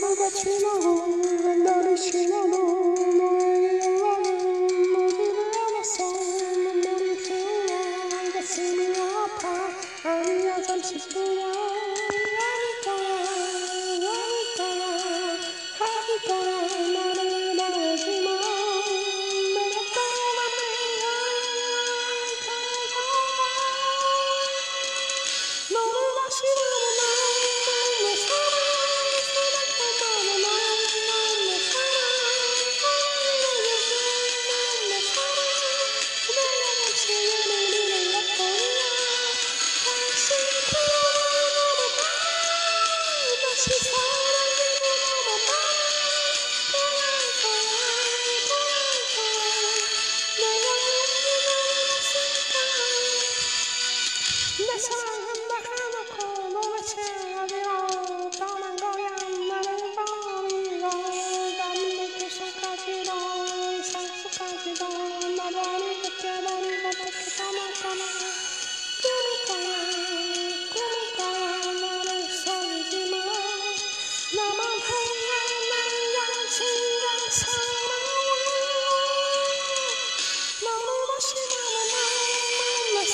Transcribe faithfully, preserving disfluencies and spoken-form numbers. Vandana Shrinamo, Vandana Shrinamo.